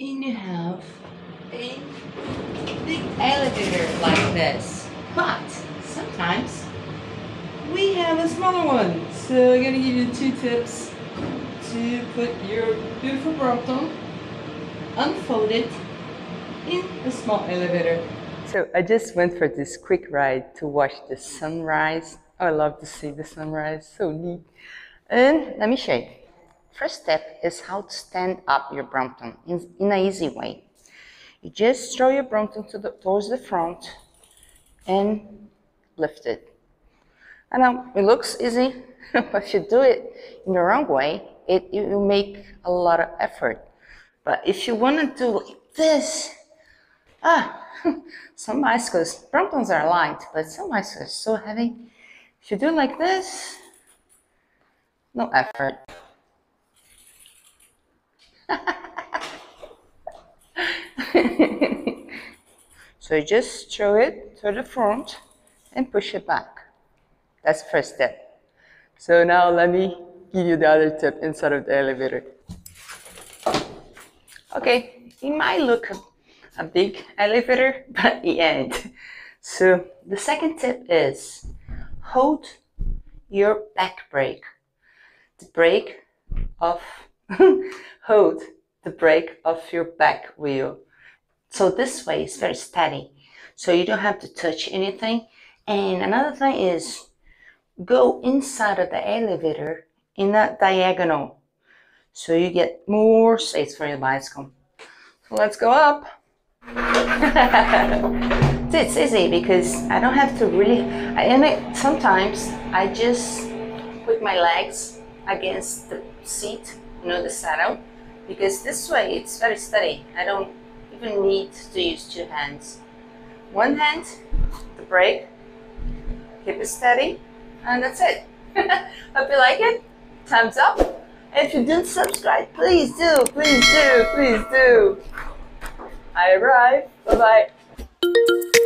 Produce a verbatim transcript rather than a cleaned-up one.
in half in the elevator like this. But sometimes we have a smaller one. So I'm gonna give you two tips to put your beautiful Brompton, unfold it, in a small elevator. So I just went for this quick ride to watch the sunrise. Oh, I love to see the sunrise, so neat. And let me show you. First step is how to stand up your Brompton in, in an easy way. You just throw your Brompton to the, towards the front and lift it. I know it looks easy, but if you do it in the wrong way, it you make a lot of effort. But if you want to do like this, ah, some bicycles, Bromptons are light, but some bicycles are so heavy. If you do like this, no effort. So you just throw it to the front and push it back. That's first step. So now let me give you the other tip inside of the elevator. Okay, it might look a big elevator, but it ain't. So the second tip is hold your back brake. The brake of hold the brake of your back wheel. So this way it's very steady. So you don't have to touch anything. And another thing is go inside of the elevator in a diagonal. So you get more space for your bicycle. So let's go up. So it's easy because I don't have to really, I, and I, sometimes I just put my legs against the seat, you know, the saddle, because this way it's very steady. I don't even need to use two hands. One hand, the brake, keep it steady, and that's it. Hope you like it. Thumbs up. If you didn't subscribe, please do, please do, please do. I arrived. Bye-bye.